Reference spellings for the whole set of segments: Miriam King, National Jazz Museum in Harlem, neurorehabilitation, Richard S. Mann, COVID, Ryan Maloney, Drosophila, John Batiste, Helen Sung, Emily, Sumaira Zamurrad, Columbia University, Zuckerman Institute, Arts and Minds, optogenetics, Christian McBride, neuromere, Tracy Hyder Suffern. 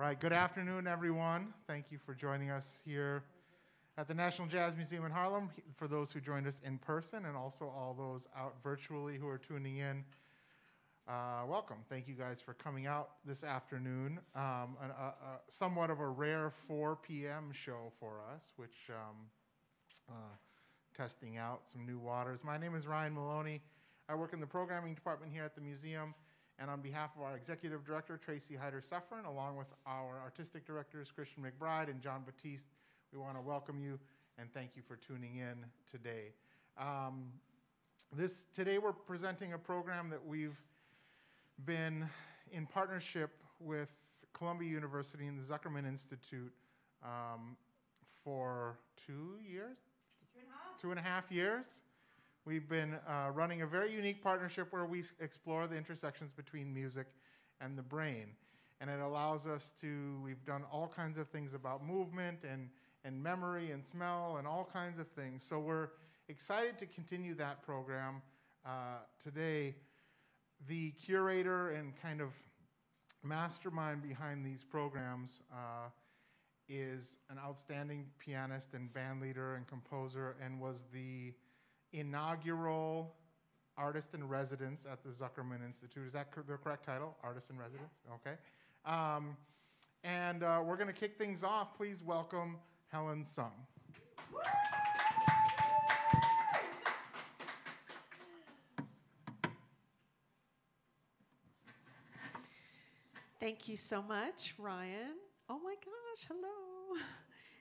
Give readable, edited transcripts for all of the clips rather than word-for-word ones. All right, good afternoon, everyone. Thank you for joining us here at the National Jazz Museum in Harlem, for those who joined us in person and also all those out virtually who are tuning in. Welcome. Thank you guys for coming out this afternoon. Somewhat of a rare 4 p.m. show for us, which testing out some new waters. My name is Ryan Maloney. I work in the programming department here at the museum, and on behalf of our executive director, Tracy Hyder Suffern, along with our artistic directors, Christian McBride and John Batiste, we want to welcome you and thank you for tuning in today. Today we're presenting a program that we've been in partnership with Columbia University and the Zuckerman Institute for 2 years? 2.5. 2.5 years. We've been running a very unique partnership where we explore the intersections between music and the brain. And it allows us to, we've done all kinds of things about movement and memory and smell and all kinds of things. So we're excited to continue that program today. The curator and kind of mastermind behind these programs is an outstanding pianist and band leader and composer, and was the inaugural artist in residence at the Zuckerman Institute. Is that the correct title? Artist in residence? Yes. Okay. We're going to kick things off. Please welcome Helen Sung. Thank you so much, Ryan. Oh my gosh, hello.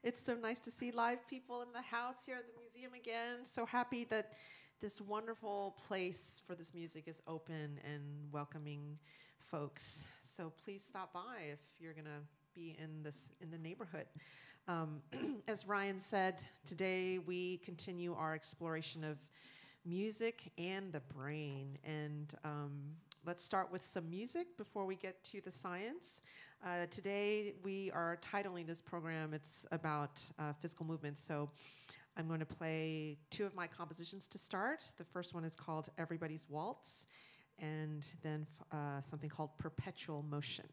It's so nice to see live people in the house here at the museum again. So happy that this wonderful place for this music is open and welcoming folks. So please stop by if you're gonna be in the neighborhood. As Ryan said, today we continue our exploration of music and the brain, and let's start with some music before we get to the science. Today we are titling this program, it's about physical movement. So I'm going to play 2 of my compositions to start. The first one is called Everybody's Waltz, and then something called Perpetual Motion.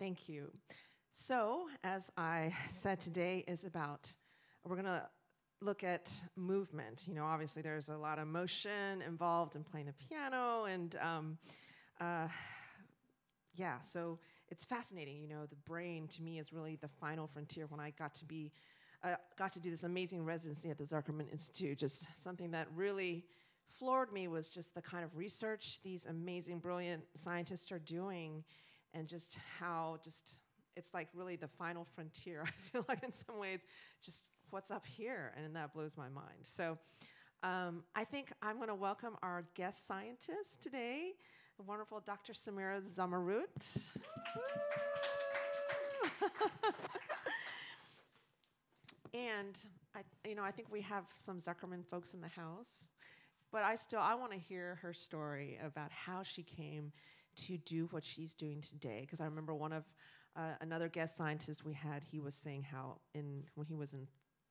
Thank you. So, as I said, today is about, we're going to look at movement. You know, obviously there's a lot of motion involved in playing the piano, and yeah, so it's fascinating. You know, the brain to me is really the final frontier. When I got to do this amazing residency at the Zuckerman Institute, just something that really floored me was just the kind of research these amazing, brilliant scientists are doing. And just how, it's like really the final frontier, I feel like, in some ways, just what's up here, and that blows my mind. So I think I'm gonna welcome our guest scientist today, the wonderful Dr. Sumaira Zamurrad. And I think we have some Zuckerman folks in the house, but I wanna hear her story about how she came to do what she's doing today, because I remember one of another guest scientist we had. He was saying how when he was in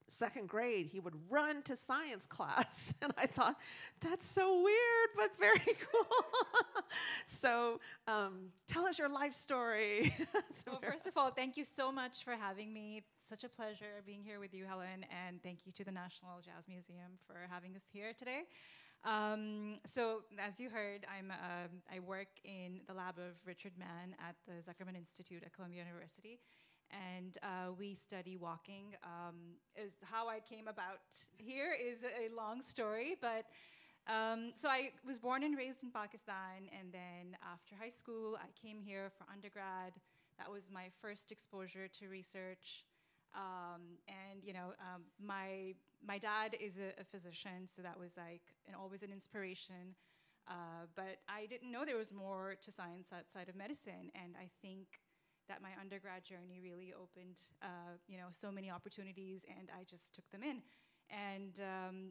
second grade, he would run to science class, and I thought that's so weird, but very cool. So tell us your life story. Well, first of all, thank you so much for having me. It's such a pleasure being here with you, Helen, and thank you to the National Jazz Museum for having us here today. So as you heard, I work in the lab of Richard Mann at the Zuckerman Institute at Columbia University. And we study walking. Is how I came about here is a long story, but so I was born and raised in Pakistan, and then after high school, I came here for undergrad. That was my first exposure to research. And you know, my dad is a physician, so that was like always an inspiration. But I didn't know there was more to science outside of medicine, and I think that my undergrad journey really opened, you know, so many opportunities, and I just took them in. And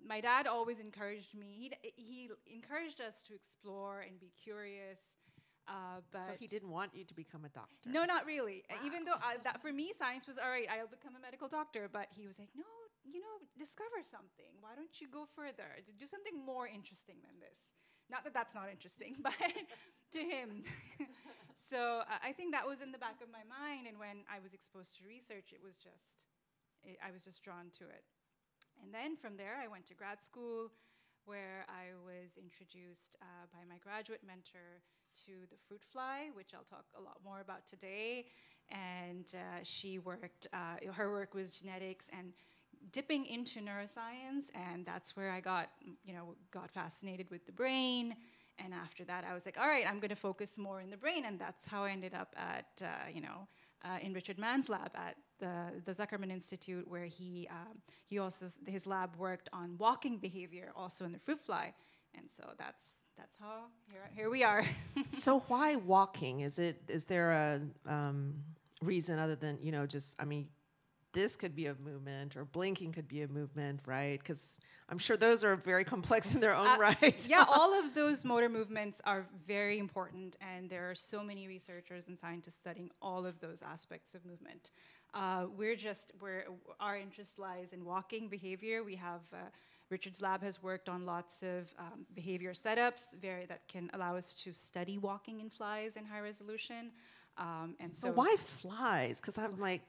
my dad always encouraged me. He encouraged us to explore and be curious. But so he didn't want you to become a doctor? No, not really. Wow. Even though that for me, science was, all right, I'll become a medical doctor. But he was like, no, you know, discover something. Why don't you go further? Do something more interesting than this. Not that that's not interesting, but to him. So I think that was in the back of my mind. And when I was exposed to research, it was just, I was just drawn to it. And then from there, I went to grad school, where I was introduced by my graduate mentor to the fruit fly, which I'll talk a lot more about today. And she worked, her work was genetics and dipping into neuroscience, and that's where I got fascinated with the brain. And after that, I was like, all right, I'm going to focus more in the brain, and that's how I ended up at, in Richard Mann's lab at the Zuckerman Institute, where he also, his lab worked on walking behavior, also in the fruit fly, and so that's how here we are. So why walking? Is there a reason other than just this could be a movement, or blinking could be a movement, right? Because I'm sure those are very complex in their own right. Yeah, all of those motor movements are very important, and there are so many researchers and scientists studying all of those aspects of movement. Our interest lies in walking behavior. We have, Richard's lab has worked on lots of behavior setups that can allow us to study walking in flies in high resolution. And so, but why flies? Because I'm like,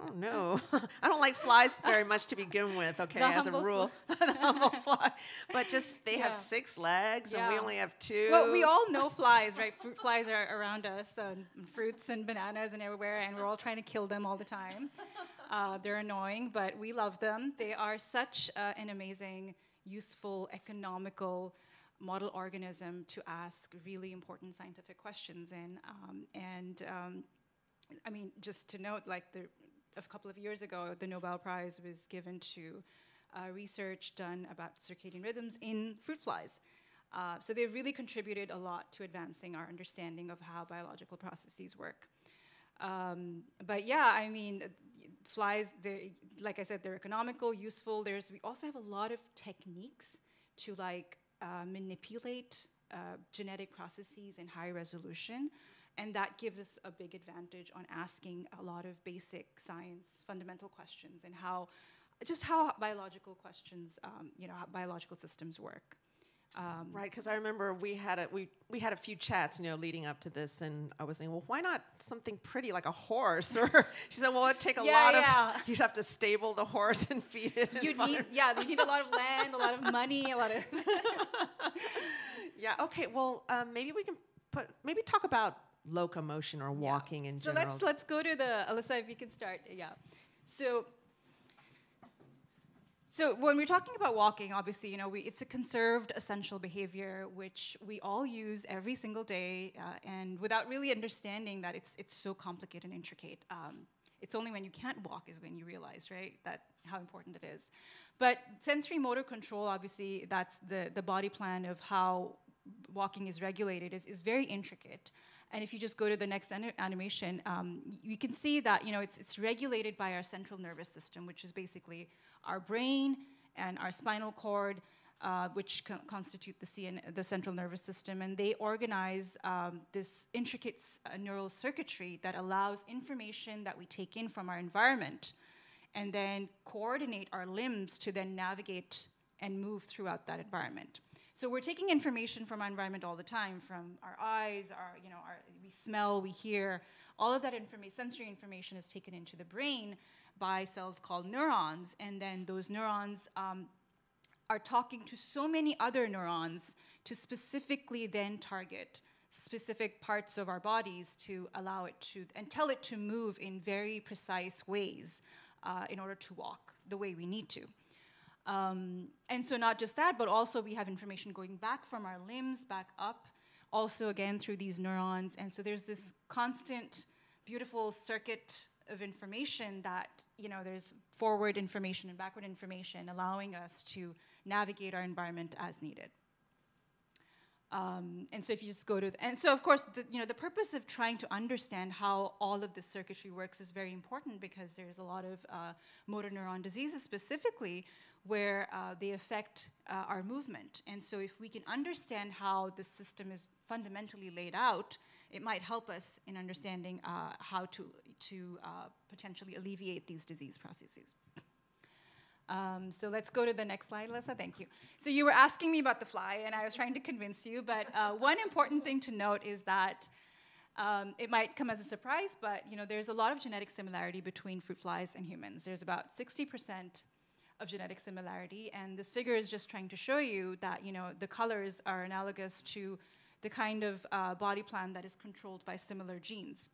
I don't know. I don't like flies very much to begin with, okay, as a rule. The humble fly. But just, they have 6 legs, and we only have 2. Well, we all know flies, right? Flies are around us, and fruits and bananas and everywhere, and we're all trying to kill them all the time. They're annoying, but we love them. They are such an amazing, useful, economical model organism to ask really important scientific questions in. I mean, just to note, like a couple of years ago, the Nobel Prize was given to research done about circadian rhythms in fruit flies. So they've really contributed a lot to advancing our understanding of how biological processes work. But yeah, I mean, flies, like I said, they're economical, useful. We also have a lot of techniques to manipulate genetic processes in high resolution. And that gives us a big advantage on asking a lot of basic science, fundamental questions, and just how biological questions, how biological systems work. Right, because I remember we had a few chats, leading up to this, and I was saying, well, why not something pretty like a horse? Or she said, well, it'd take a lot of, you'd have to stable the horse and feed it. You need a lot of land, a lot of money, a lot of. Yeah. Okay. Well, maybe we can maybe talk about locomotion or walking in general. So let's go to Alyssa, if you can start. Yeah. So when we're talking about walking, obviously, it's a conserved essential behavior which we all use every single day, and without really understanding that it's so complicated and intricate. It's only when you can't walk is when you realize, right, how important it is. But sensory motor control, obviously, that's the body plan of how walking is regulated is very intricate. And if you just go to the next animation, you can see that it's regulated by our central nervous system, which is basically our brain and our spinal cord, which constitute the central nervous system. And they organize this intricate neural circuitry that allows information that we take in from our environment and then coordinate our limbs to then navigate and move throughout that environment. So we're taking information from our environment all the time, from our eyes, we smell, we hear. All of that sensory information is taken into the brain by cells called neurons, and then those neurons are talking to so many other neurons to specifically then target specific parts of our bodies to allow it to, and tell it to move in very precise ways in order to walk the way we need to. And so not just that, but also we have information going back from our limbs, back up, also again through these neurons. And so there's this constant, beautiful circuit of information that, you know, there's forward information and backward information allowing us to navigate our environment as needed. And so if you just go to, and so of course, the, you know, the purpose of trying to understand how all of this circuitry works is very important because there's a lot of motor neuron diseases specifically where they affect our movement. And so if we can understand how the system is fundamentally laid out, it might help us in understanding how to potentially alleviate these disease processes. So let's go to the next slide, Alyssa, thank you. So you were asking me about the fly, and I was trying to convince you, but one important thing to note is that it might come as a surprise, but you know, there's a lot of genetic similarity between fruit flies and humans. There's about 60% of genetic similarity, and this figure is just trying to show you that, you know, the colors are analogous to the kind of body plan that is controlled by similar genes.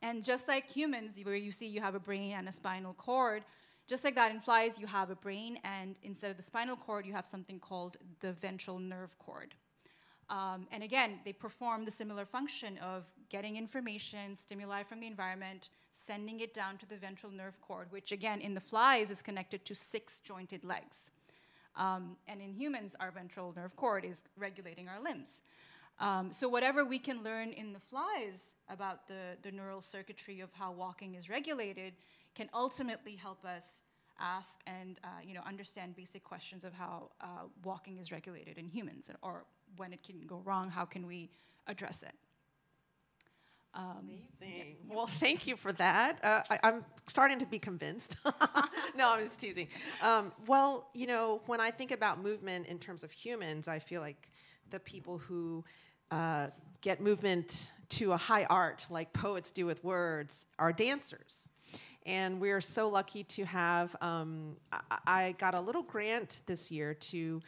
And just like humans, where you see you have a brain and a spinal cord, just like that in flies, you have a brain, and instead of the spinal cord, you have something called the ventral nerve cord. And again, they perform the similar function of getting information, stimuli from the environment, sending it down to the ventral nerve cord, which again, in the flies, is connected to 6 jointed legs. And in humans, our ventral nerve cord is regulating our limbs. So whatever we can learn in the flies about the neural circuitry of how walking is regulated can ultimately help us ask and you know, understand basic questions of how walking is regulated in humans, or when it can go wrong, how can we address it? Amazing. Yeah. Well, thank you for that. I'm starting to be convinced. No, I'm just teasing. Well, you know, when I think about movement in terms of humans, I feel like the people who get movement to a high art, like poets do with words, are dancers. And we're so lucky to have, I got a little grant this year to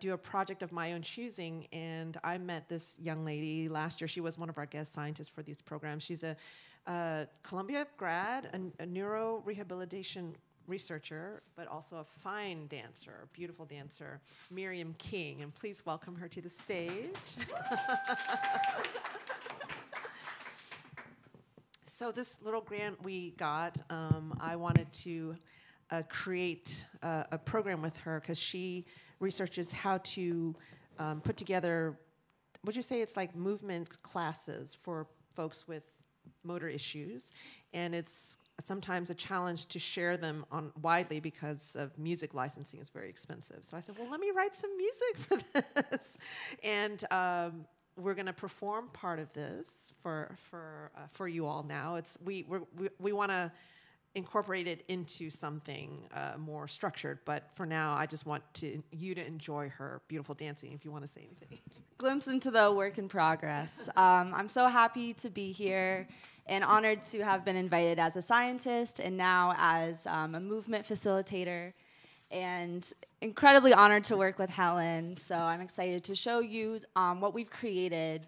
do a project of my own choosing, and I met this young lady last year. She was one of our guest scientists for these programs. She's a Columbia grad, a neurorehabilitation researcher, but also a fine dancer, a beautiful dancer, Miriam King, and please welcome her to the stage. So this little grant we got, I wanted to create a program with her because she researches how to put together, would you say it's like movement classes for folks with motor issues, and it's sometimes a challenge to share them on widely because of music licensing is very expensive. So I said, well, let me write some music for this. And we're going to perform part of this for you all now. It's we want to incorporate it into something more structured, but for now I just want you to enjoy her beautiful dancing if you want to say anything. Glimpse into the work in progress. I'm so happy to be here and honored to have been invited as a scientist and now as a movement facilitator, and incredibly honored to work with Helen. So I'm excited to show you what we've created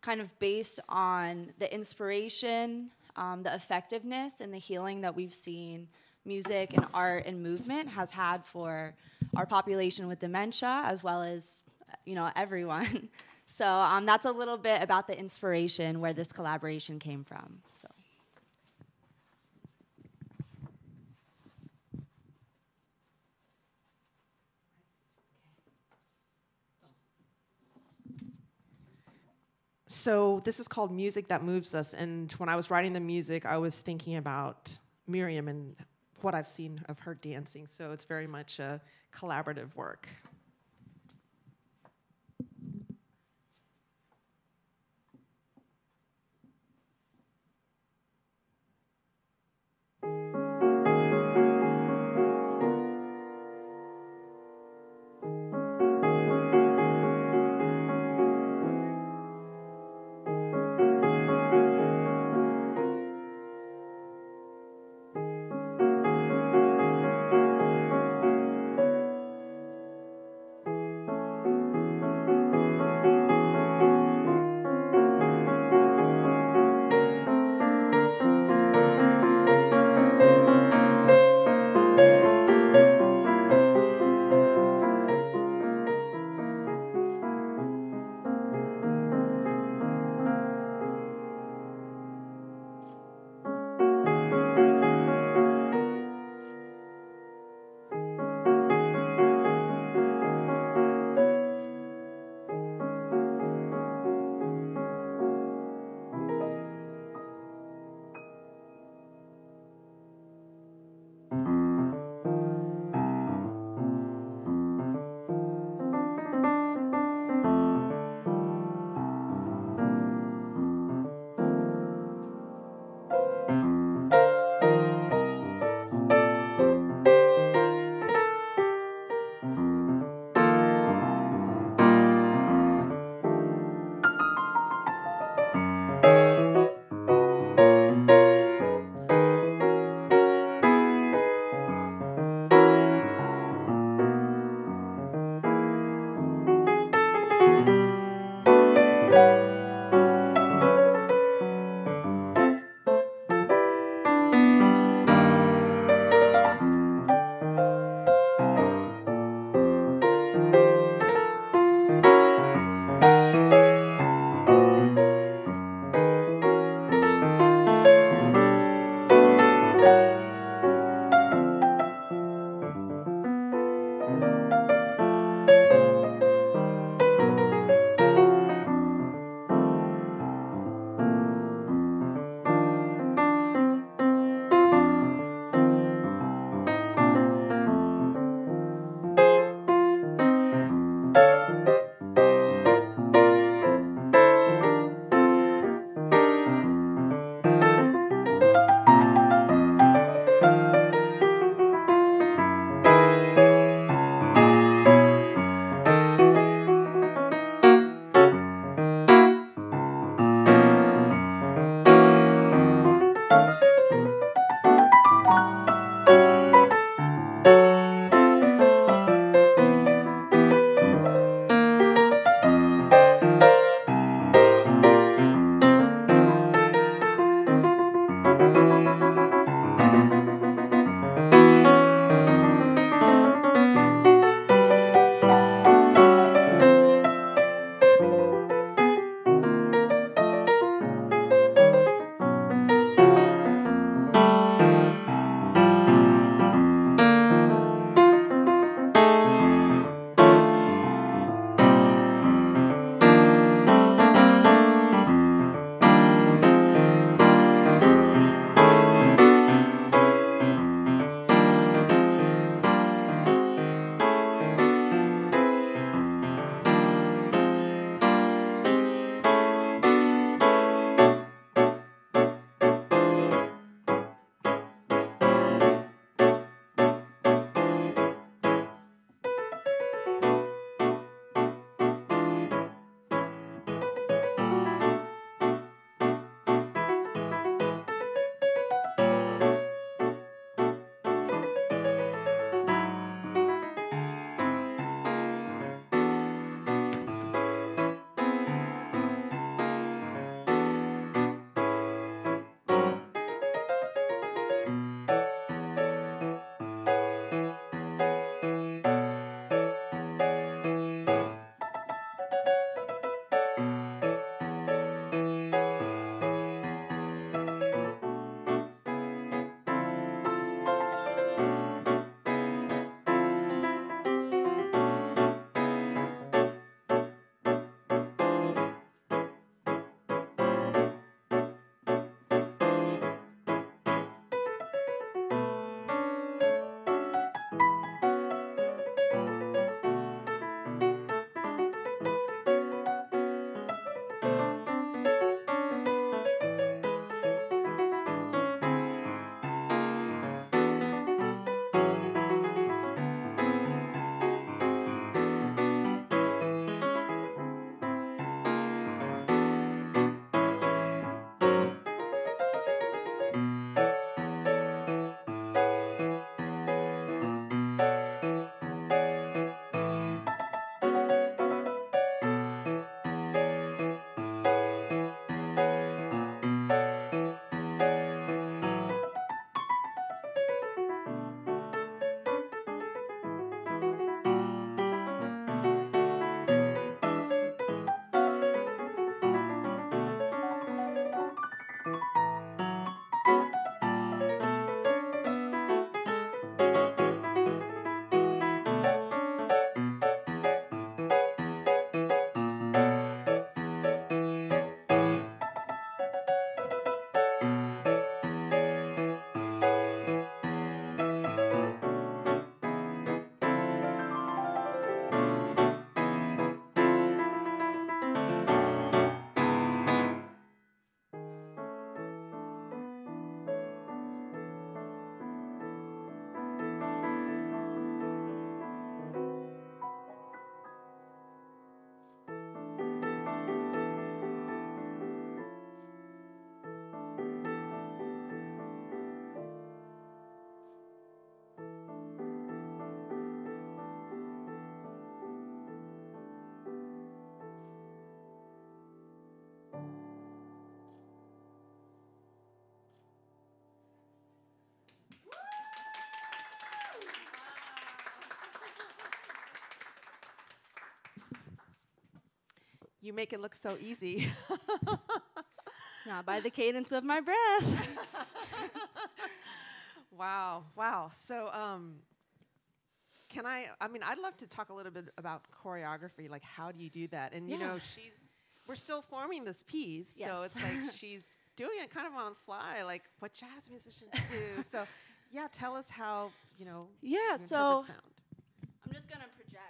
kind of based on the inspiration, the effectiveness, and the healing that we've seen music and art and movement has had for our population with dementia, as well as, you know, everyone. So that's a little bit about the inspiration, where this collaboration came from. So. So this is called Music That Moves Us, and when I was writing the music, I was thinking about Miriam and what I've seen of her dancing, so it's very much a collaborative work. You make it look so easy. Not by the cadence of my breath. Wow, wow. So can I mean, I'd love to talk a little bit about choreography. Like, how do you do that? And, you know, we're still forming this piece. Yes. So it's like she's doing it kind of on the fly, like what jazz musicians do. So, yeah, tell us how, you know, you interpret sound. I'm just going to project.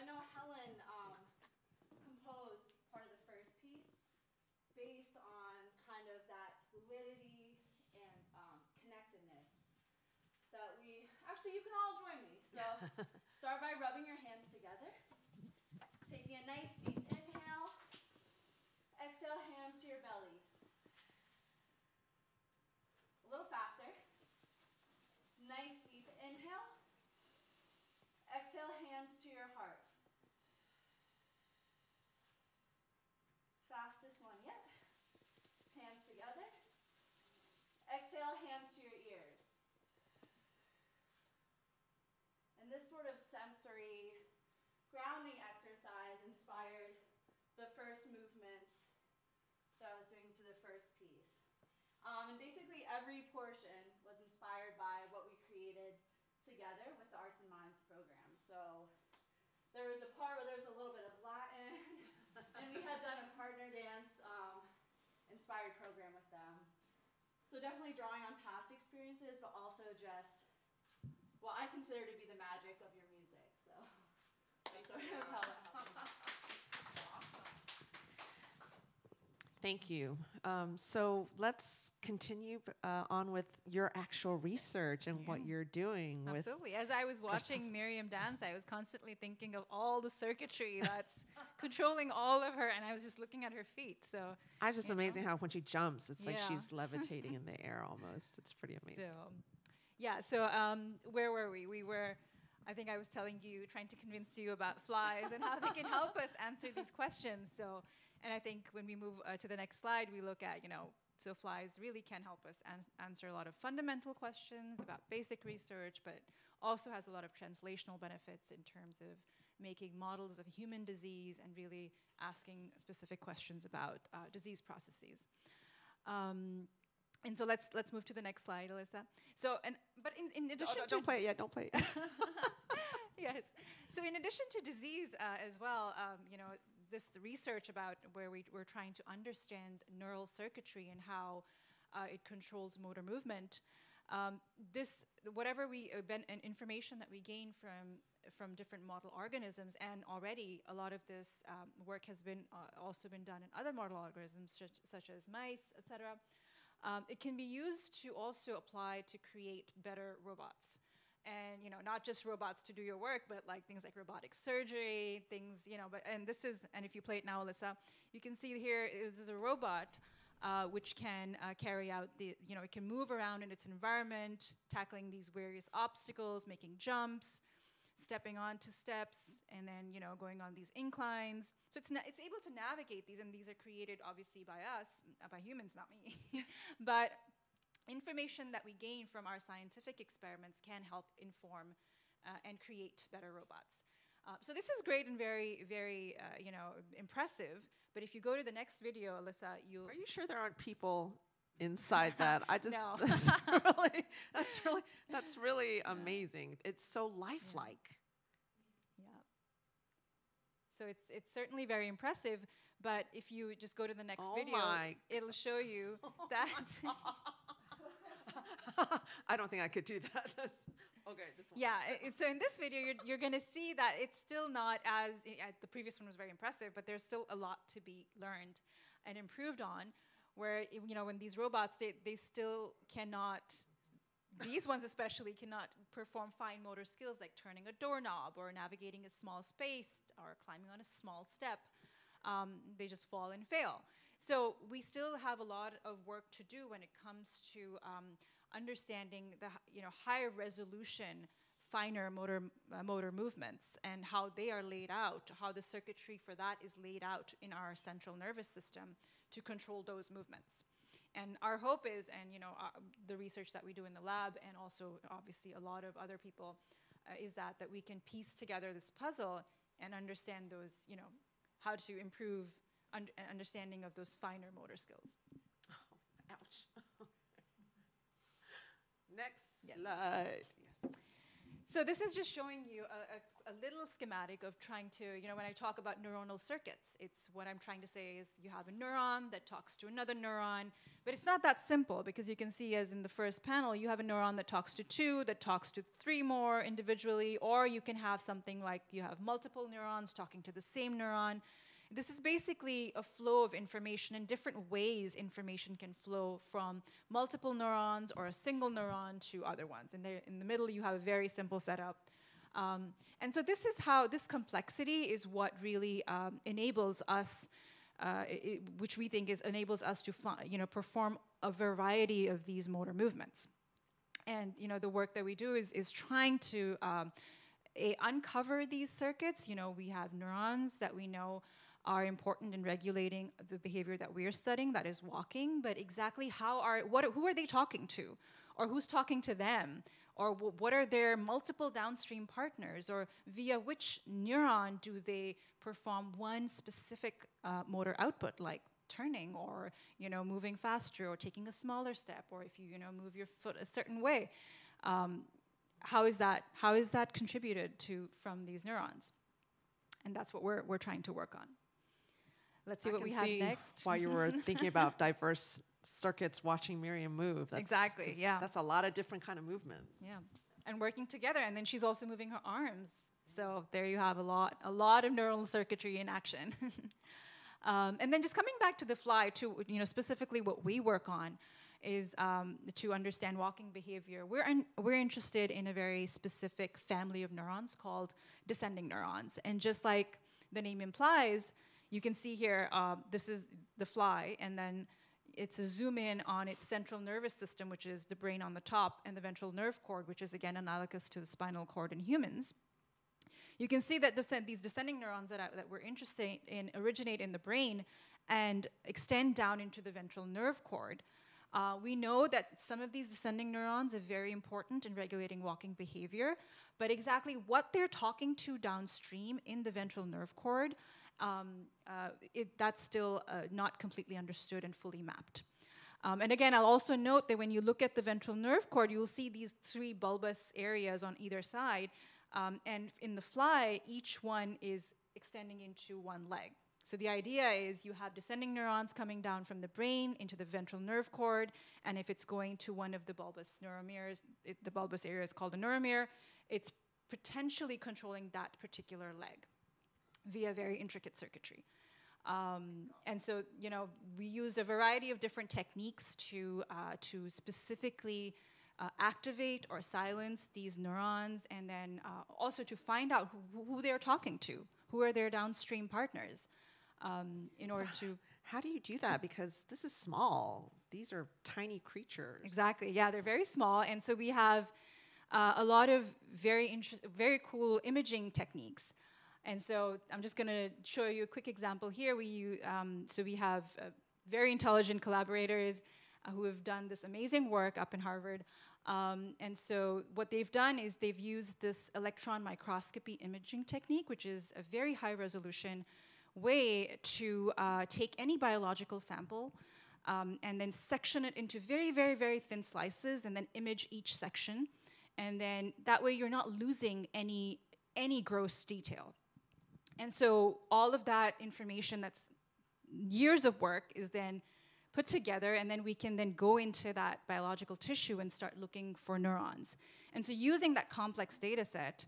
I know Helen composed part of the first piece based on kind of that fluidity and connectedness that we, actually you can all join me. So start by rubbing your hands together, taking a nice deep inhale, exhale hands to your belly. A little faster, nice deep inhale, exhale hands to your heart. Fastest one yet. Hands together. Exhale, hands to your ears. And this sort of sensory grounding exercise inspired the first movements that I was doing to the first piece. And basically every portion was inspired by what we created together with the Arts and Minds program. So there was a part where there was a little bit of Latin, and we had done a partner dance inspired program with them. So definitely drawing on past experiences, but also just what I consider to be the magic of your music. So that's sort of how it happens. Awesome. Thank you. So let's continue on with your actual research and what you're doing. Absolutely. As I was watching Miriam dance, I was constantly thinking of all the circuitry that's controlling all of her, and I was just looking at her feet. So it's just amazing how when she jumps, it's like she's levitating in the air almost. It's pretty amazing. So, yeah. So where were we? We were. I think I was telling you, trying to convince you about flies and how they can help us answer these questions. So. And I think when we move to the next slide, we look at, you know, so flies really can help us answer a lot of fundamental questions about basic research, but also has a lot of translational benefits in terms of making models of human disease and really asking specific questions about disease processes. And so let's move to the next slide, Alyssa. So, but in addition to... Don't play it yet, don't play it. Yes. So in addition to disease as well, you know, this research about where we're trying to understand neural circuitry and how it controls motor movement. This, whatever we, information that we gain from different model organisms, and already a lot of this work has been also been done in other model organisms, such as mice, et cetera. It can be used to also apply to create better robots. And, you know, not just robots to do your work, but like things like robotic surgery, things, you know, but, and this is, and if you play it now, Alyssa, you can see here is a robot which can carry out the, you know, it can move around in its environment, tackling these various obstacles, making jumps, stepping onto steps, and then, you know, going on these inclines. So it's able to navigate these, and these are created obviously by us, by humans, not me, but information that we gain from our scientific experiments can help inform and create better robots. So this is great and very, very, you know, impressive. But if you go to the next video, Alyssa, you'll... Are you sure there aren't people inside that? I just... No. That's really amazing. It's so lifelike. Yeah. So it's certainly very impressive. But if you just go to the next video, it'll show you that... I don't think I could do that. Okay, this one. Yeah, so in this video, you're going to see that it's still not as, the previous one was very impressive, but there's still a lot to be learned and improved on, where, you know, when these robots, they still cannot, these ones especially, cannot perform fine motor skills like turning a doorknob or navigating a small space or climbing on a small step. They just fall and fail. So we still have a lot of work to do when it comes to understanding the higher resolution, finer motor movements and how they are laid out, how the circuitry for that is laid out in our central nervous system to control those movements. And our hope is, and the research that we do in the lab, and also obviously a lot of other people, is that we can piece together this puzzle and understand those, how to improve an understanding of those finer motor skills. Oh, ouch. Next slide. Yes. So this is just showing you a little schematic of trying to, when I talk about neuronal circuits, it's what I'm trying to say is you have a neuron that talks to another neuron, but it's not that simple, because you can see, as in the first panel, you have a neuron that talks to two, that talks to three more individually, or you can have something like you have multiple neurons talking to the same neuron. This is basically a flow of information and different ways information can flow from multiple neurons or a single neuron to other ones. And there in the middle, you have a very simple setup. And so this is how, this complexity is what really enables us, which we think is enables us to perform a variety of these motor movements. And the work that we do is trying to uncover these circuits. We have neurons that we know are important in regulating the behavior that we're studying, that is walking, but exactly how are, who are they talking to? Or who's talking to them? Or what are their multiple downstream partners? Or via which neuron do they perform one specific motor output, like turning, or moving faster, or taking a smaller step, or if you, move your foot a certain way? How is that contributed to from these neurons? And that's what we're trying to work on. Let's see what we have next. While you were thinking about diverse circuits, watching Miriam move. That's, exactly, yeah. That's a lot of different kind of movements. Yeah, and working together. And then she's also moving her arms. So there you have a lot of neural circuitry in action. And then just coming back to the fly, to specifically what we work on is to understand walking behavior. We're interested in a very specific family of neurons called descending neurons. And just like the name implies, you can see here, this is the fly, and then it's a zoom in on its central nervous system, which is the brain on the top, and the ventral nerve cord, which is again analogous to the spinal cord in humans. You can see that these descending neurons that we're interested in originate in the brain and extend down into the ventral nerve cord. We know that some of these descending neurons are very important in regulating walking behavior, but exactly what they're talking to downstream in the ventral nerve cord, that's still not completely understood and fully mapped. And again, I'll also note that when you look at the ventral nerve cord, you'll see these three bulbous areas on either side, and in the fly, each one is extending into one leg. So the idea is you have descending neurons coming down from the brain into the ventral nerve cord, and if it's going to one of the bulbous neuromeres, the bulbous area is called a neuromere, it's potentially controlling that particular leg via very intricate circuitry. And so, we use a variety of different techniques to specifically activate or silence these neurons, and then also to find out who they're talking to, who are their downstream partners. In order to... How do you do that? Because this is small. These are tiny creatures. Exactly, yeah, they're very small. And so we have a lot of very cool imaging techniques. And so I'm just gonna show you a quick example here. We have very intelligent collaborators who have done this amazing work up in Harvard. And so what they've done is they've used this electron microscopy imaging technique, which is a very high resolution way to take any biological sample and then section it into very, very, very thin slices and then image each section. And then that way you're not losing any gross detail. And so all of that information, that's years of work, is then put together, and then we can then go into that biological tissue and start looking for neurons. And so using that complex data set,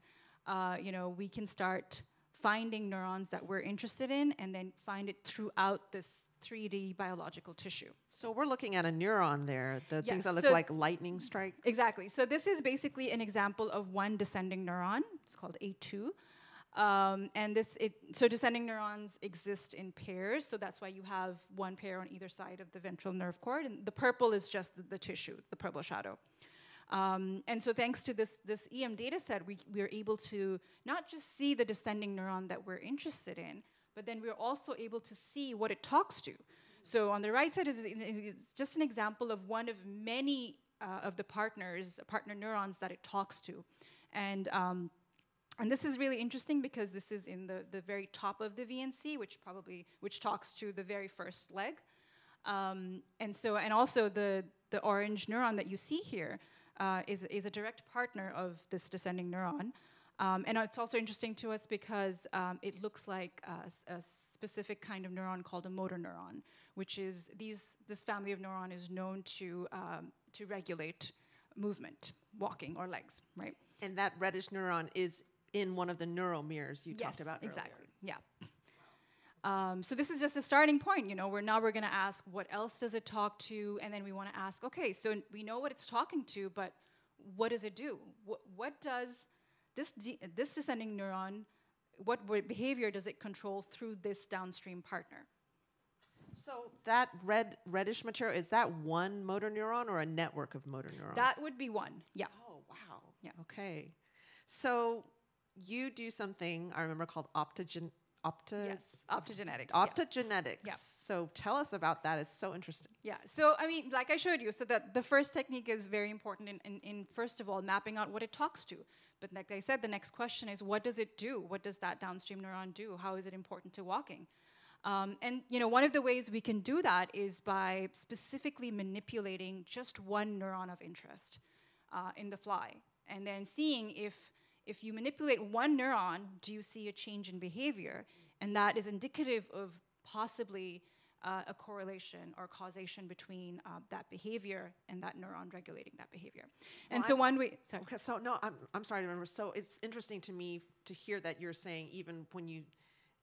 we can start finding neurons that we're interested in and then find it throughout this 3D biological tissue. So we're looking at a neuron there, the things that look like lightning strikes? Exactly. So this is basically an example of one descending neuron. It's called A2. So descending neurons exist in pairs, so that's why you have one pair on either side of the ventral nerve cord, and the purple is just the tissue, the purple shadow. And so thanks to this EM data set, we are able to not just see the descending neuron that we're interested in, but then we're also able to see what it talks to. So on the right side is just an example of one of many of the partner neurons that it talks to. And this is really interesting because this is in the very top of the VNC, which talks to the very first leg. And also the orange neuron that you see here is a direct partner of this descending neuron. And it's also interesting to us because it looks like a specific kind of neuron called a motor neuron, which is this family of neuron is known to regulate movement, walking, or legs, right? And that reddish neuron is in one of the neural mirrors you talked about earlier. Yes, exactly, yeah. So this is just a starting point, you know, we're gonna ask what else does it talk to, and then we wanna ask, okay, so we know what it's talking to, but what does it do? What does this descending neuron, what behavior does it control through this downstream partner? So that reddish material, is that one motor neuron or a network of motor neurons? That would be one, yeah. Oh, wow. Yeah. Okay. So you do something I remember called optogenetics. Optogenetics. Yeah. So tell us about that. It's so interesting. Yeah. So I mean, like I showed you, so that the first technique is very important in first of all mapping out what it talks to. But like I said, the next question is what does it do? What does that downstream neuron do? How is it important to walking? And you know, one of the ways we can do that is by specifically manipulating just one neuron of interest in the fly, and then seeing if you manipulate one neuron, do you see a change in behavior? And that is indicative of possibly a correlation or causation between that behavior and that neuron regulating that behavior. Well, and so one way, sorry. Okay, so no, I'm sorry to remember. So it's interesting to me to hear that you're saying even when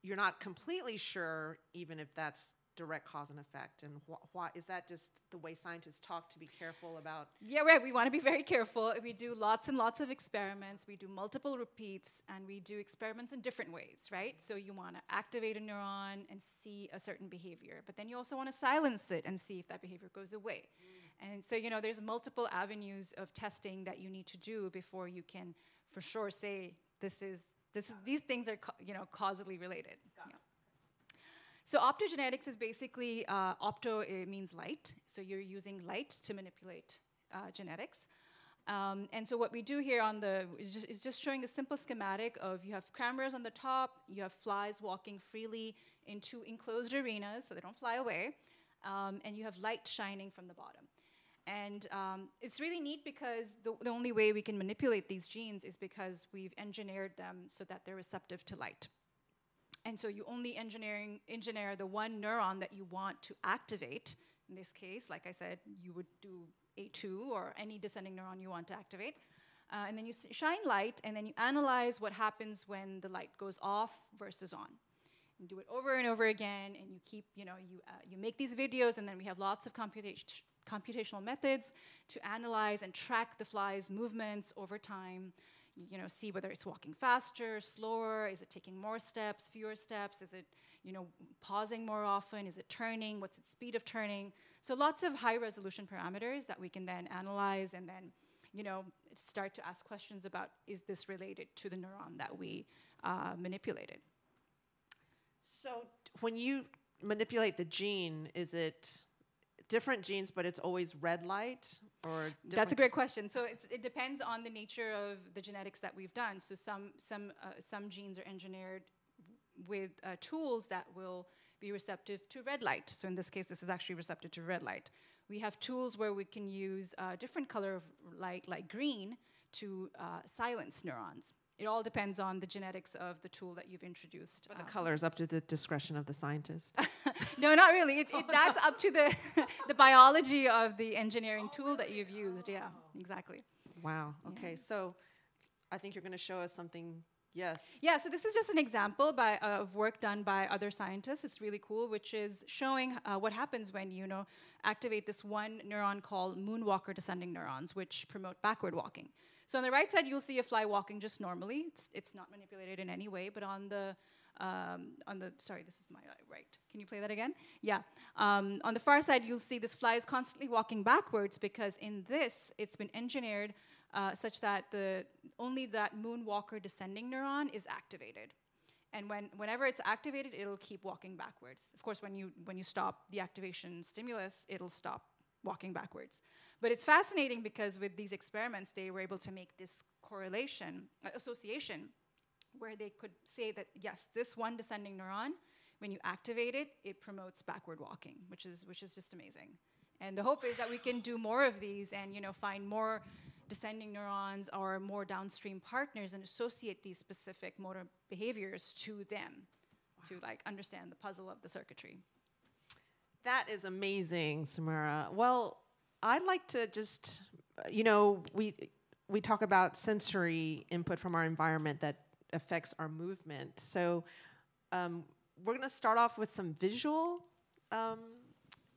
you're not completely sure even if that's direct cause and effect, and why is that just the way scientists talk to be careful about? Yeah, right, we want to be very careful. We do lots and lots of experiments, we do multiple repeats, and we do experiments in different ways, right? So you want to activate a neuron and see a certain behavior, but then you also want to silence it and see if that behavior goes away. And so, you know, there's multiple avenues of testing that you need to do before you can for sure say these things are causally related. So optogenetics is basically, opto it means light, so you're using light to manipulate genetics. And so what we do here on the, is just showing a simple schematic of you have cameras on the top, you have flies walking freely into enclosed arenas so they don't fly away, and you have light shining from the bottom. And it's really neat because the only way we can manipulate these genes is because we've engineered them so that they're receptive to light. And so you only engineer the one neuron that you want to activate. In this case, like I said, you would do A2 or any descending neuron you want to activate. And then you shine light, and then you analyze what happens when the light goes off versus on. You do it over and over again, and you keep, you make these videos, and then we have lots of computational methods to analyze and track the fly's movements over time. You know, see whether it's walking faster, slower, is it taking more steps, fewer steps, is it, pausing more often, is it turning, what's its speed of turning? So lots of high resolution parameters that we can then analyze and then, start to ask questions about is this related to the neuron that we manipulated? So when you manipulate the gene, is it different genes, but it's always red light? Or that's a great question. So it depends on the nature of the genetics that we've done. So some genes are engineered with tools that will be receptive to red light. So in this case, this is actually receptive to red light. We have tools where we can use a different color of light, like green, to silence neurons. It all depends on the genetics of the tool that you've introduced. But the color is up to the discretion of the scientist? No, not really. That's up to the biology of the engineering tool that you've used. Yeah, exactly. Wow. Okay, so I think you're going to show us something. Yes. Yeah, so this is just an example of work done by other scientists. It's really cool, which is showing what happens when you activate this one neuron called moonwalker descending neurons, which promote backward walking. So on the right side, you'll see a fly walking just normally. It's not manipulated in any way, but sorry, this is my right. Can you play that again? Yeah. On the far side, you'll see this fly is constantly walking backwards because in this, it's been engineered such that only that moonwalker descending neuron is activated. And whenever it's activated, it'll keep walking backwards. Of course, when you stop the activation stimulus, it'll stop walking backwards. But it's fascinating because with these experiments, they were able to make this correlation, association, where they could say that, yes, this one descending neuron, when you activate it, it promotes backward walking, which is just amazing. And the hope is that we can do more of these and, you know, find more descending neurons or more downstream partners and associate these specific motor behaviors to them, to like understand the puzzle of the circuitry. That is amazing, Sumaira. Well, I'd like to just, you know, we talk about sensory input from our environment that affects our movement. So we're going to start off with some visual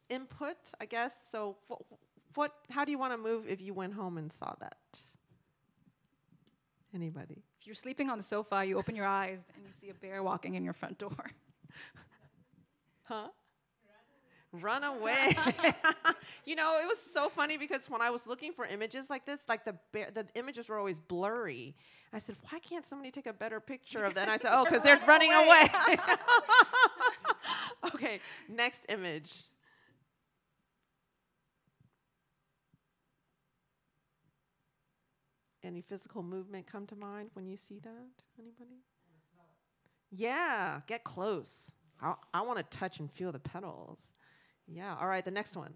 input, I guess. So how do you want to move if you went home and saw that? Anybody? If you're sleeping on the sofa, you open your eyes and you see a bear walking in your front door. Huh? Run away. You know, it was so funny because when I was looking for images like this, like the images were always blurry. I said, why can't somebody take a better picture of that? And I said, oh, because they're running away. Okay, next image. Any physical movement come to mind when you see that? Anybody? Yeah, get close. I want to touch and feel the petals. Yeah, all right, the next one.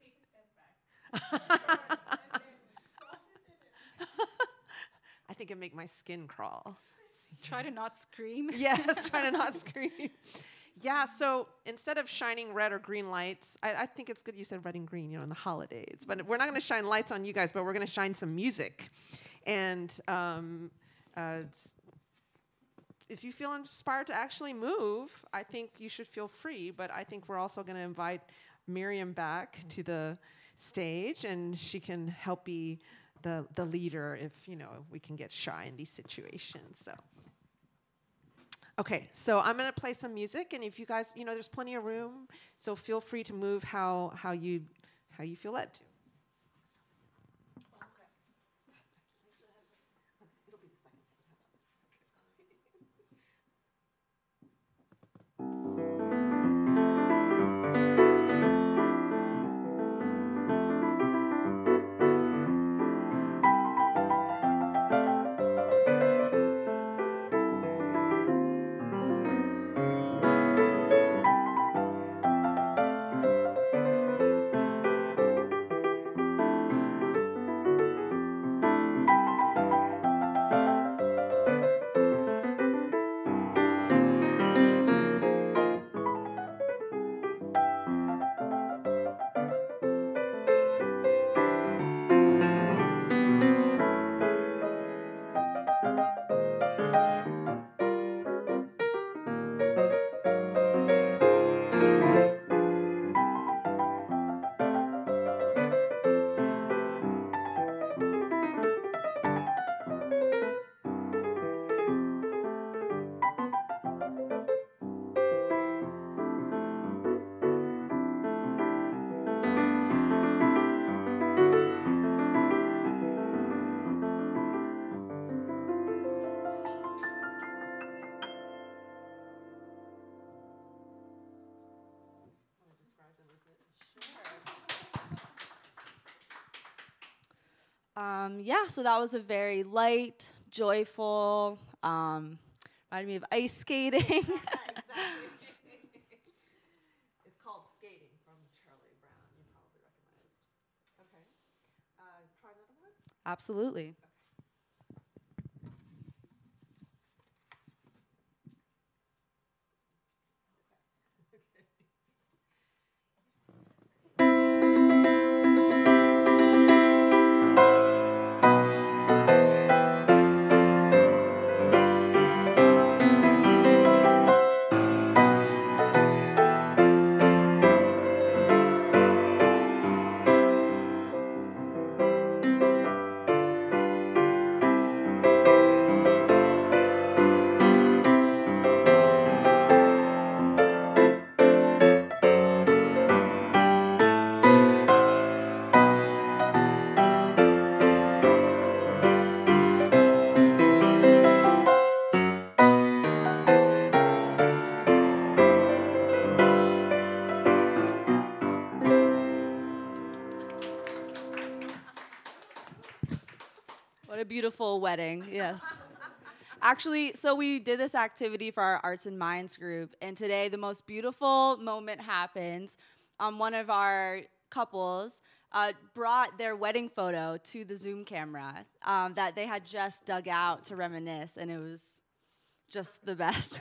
Take a step back. I think it'd make my skin crawl. Try to not scream. Yes, try to not scream. Yeah, so instead of shining red or green lights, I think it's good you said red and green, you know, in the holidays. But we're not going to shine lights on you guys, but we're going to shine some music. And if you feel inspired to actually move, I think you should feel free. But I think we're also going to invite Miriam back to the stage, and she can help be the leader if, you know, we can get shy in these situations. So, okay, so I'm going to play some music, and if you guys, you know, there's plenty of room, so feel free to move how you feel led to. Yeah, so that was a very light, joyful, reminded me of ice skating. It's called Skating from Charlie Brown. You probably recognized. Okay. Try another one? Absolutely. What a beautiful wedding, yes. Actually, so we did this activity for our Arts and Minds group, and today the most beautiful moment happened. One of our couples brought their wedding photo to the Zoom camera that they had just dug out to reminisce, and it was just the best.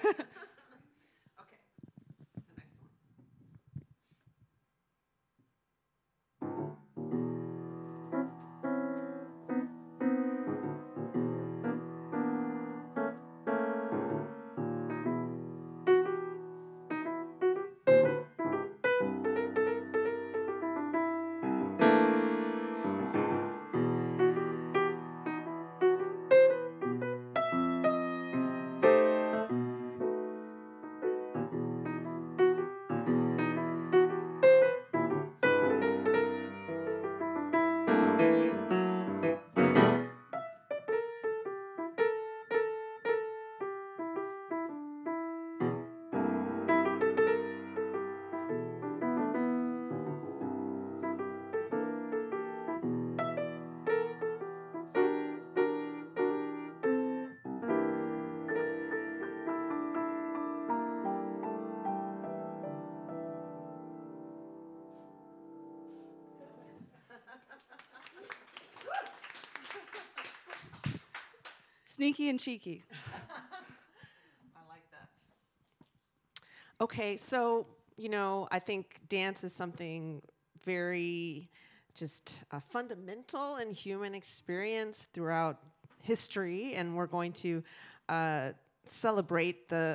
Sneaky and cheeky. I like that. Okay, so, you know, I think dance is something very just fundamental in human experience throughout history, and we're going to celebrate I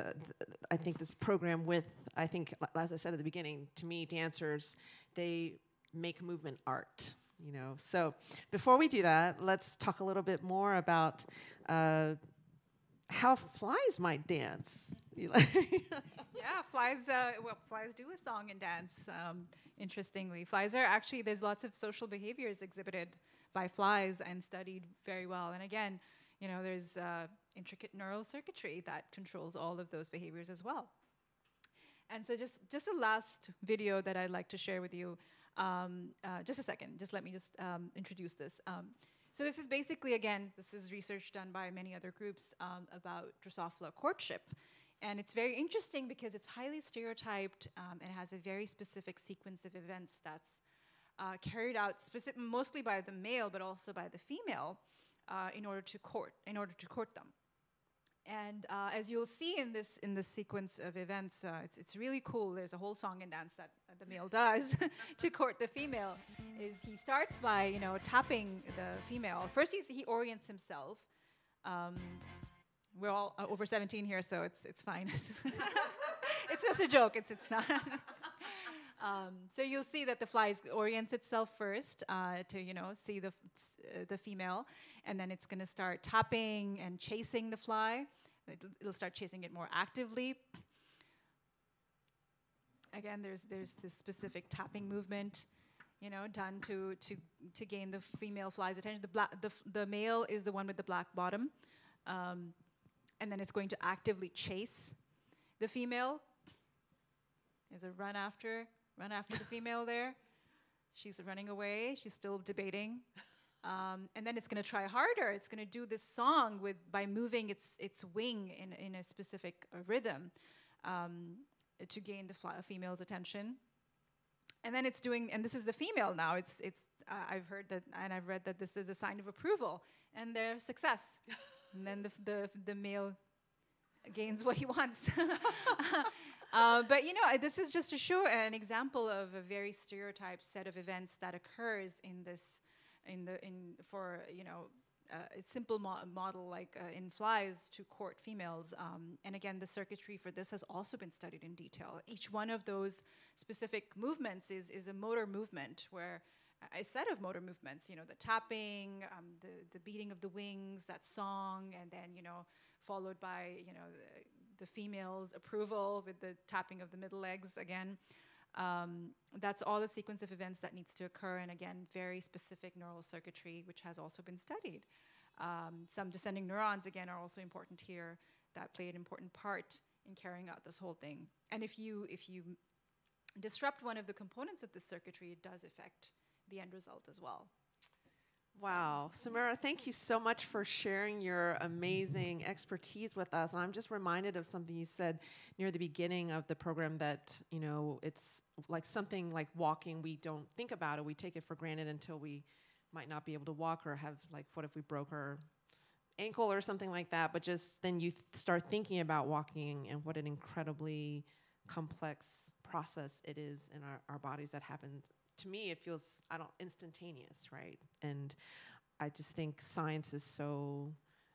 think this program with, I think, as I said at the beginning, to me, dancers, they make movement art. You know, so before we do that, let's talk a little bit more about how flies might dance. Yeah, flies. Well, flies do a song and dance. Interestingly, flies are actually there's lots of social behaviors exhibited by flies and studied very well. And again, you know, there's intricate neural circuitry that controls all of those behaviors as well. And so, just a last video that I'd like to share with you. Just a second, just let me just introduce this. So this is basically, again, this is research done by many other groups about Drosophila courtship. And it's very interesting because it's highly stereotyped and has a very specific sequence of events that's carried out mostly by the male but also by the female in order to court them. And as you'll see in this sequence of events, it's really cool. There's a whole song and dance that the male does to court the female. Is he starts by tapping the female. First he orients himself. We're all over 17 here, so it's fine. It's just a joke. It's not. So you'll see that the fly orients itself first to see the female, and then it's going to start tapping and chasing the fly. It'll start chasing it more actively. Again, there's this specific tapping movement, done to gain the female fly's attention. The male is the one with the black bottom, and then it's going to actively chase the female. There's a run after the female there. She's running away. She's still debating. And then it's going to try harder. It's going to do this song by moving its wing in a specific rhythm to gain the female's attention. And then it's doing, and this is the female now. I've heard that, and I've read that this is a sign of approval and their success. And then the male gains what he wants. But this is just to show an example of a very stereotyped set of events that occurs a simple model like in flies to court females. And again, the circuitry for this has also been studied in detail. Each one of those specific movements is a motor movement, where a set of motor movements, the tapping, the beating of the wings, that song, and then followed by the female's approval with the tapping of the middle legs again. That's all the sequence of events that needs to occur, and again, very specific neural circuitry, which has also been studied. Some descending neurons, again, are also important here, that play an important part in carrying out this whole thing. And if you disrupt one of the components of this circuitry, it does affect the end result as well. Wow. Sumaira, thank you so much for sharing your amazing expertise with us. And I'm just reminded of something you said near the beginning of the program that, you know, it's like something like walking. We don't think about it. We take it for granted until we might not be able to walk or have, like, what if we broke our ankle or something like that? But just then you start thinking about walking and what an incredibly complex process it is in our bodies that happens. To me, it feels instantaneous, right? And I just think science is so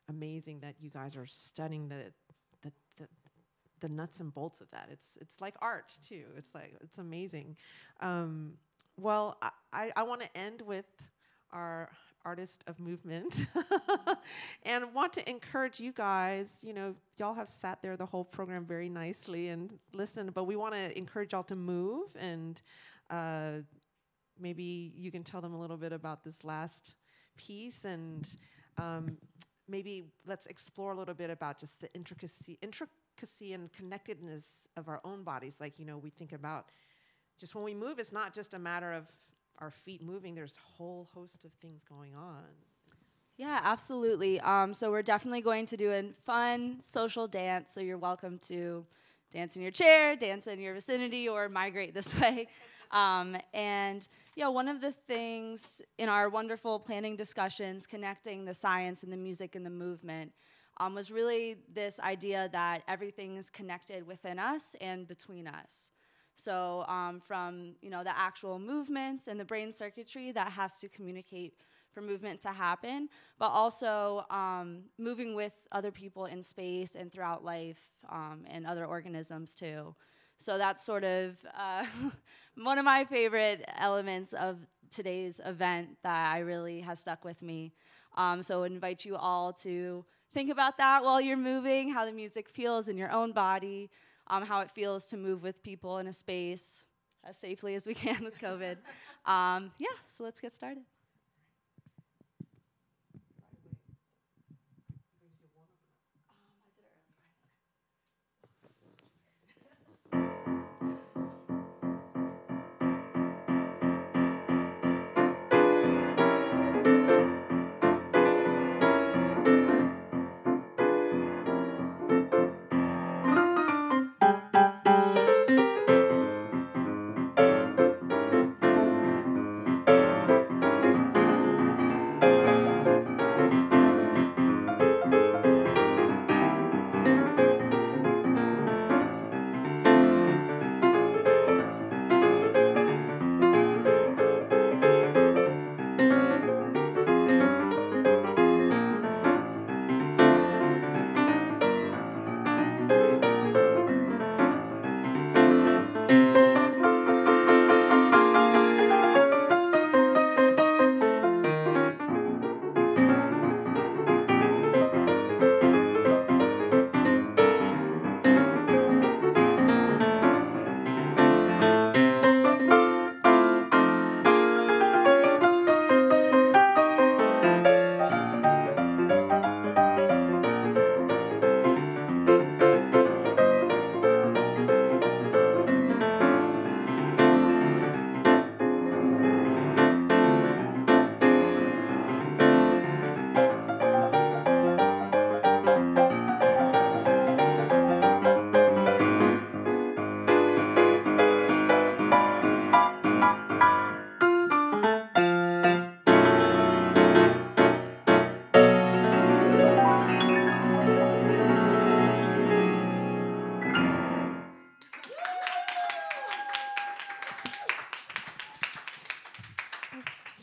amazing that you guys are studying the nuts and bolts of that. It's like art too. It's amazing. Well, I want to end with our artist of movement and want to encourage you guys. You know, y'all have sat there the whole program very nicely and listened, but we want to encourage y'all to move and. Maybe you can tell them a little bit about this last piece, and maybe let's explore a little bit about just the intricacy and connectedness of our own bodies. Like, you know, we think about just when we move, it's not just a matter of our feet moving. There's a whole host of things going on. Yeah, absolutely. So we're definitely going to do a fun social dance, so you're welcome to dance in your chair, dance in your vicinity, or migrate this way. And yeah, one of the things in our wonderful planning discussions connecting the science and the music and the movement was really this idea that everything is connected within us and between us. So from, you know, the actual movements and the brain circuitry that has to communicate for movement to happen, but also moving with other people in space and throughout life and other organisms too. So that's sort of one of my favorite elements of today's event that I really has stuck with me. So I invite you all to think about that while you're moving, how the music feels in your own body, how it feels to move with people in a space as safely as we can with COVID. Yeah, so let's get started.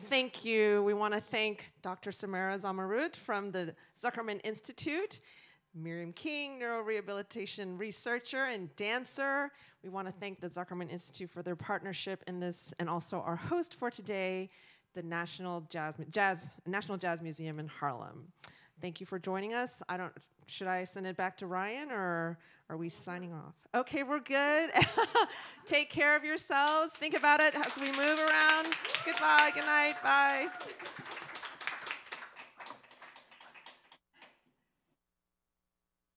Thank you. We want to thank Dr. Sumaira Zamurrad from the Zuckerman Institute, Miriam King, neurorehabilitation researcher and dancer. We want to thank the Zuckerman Institute for their partnership in this, and also our host for today, the National Jazz Museum in Harlem. Thank you for joining us. Should I send it back to Ryan, or are we signing off? Okay, we're good. Take care of yourselves. Think about it as we move around. Goodbye, good night, bye.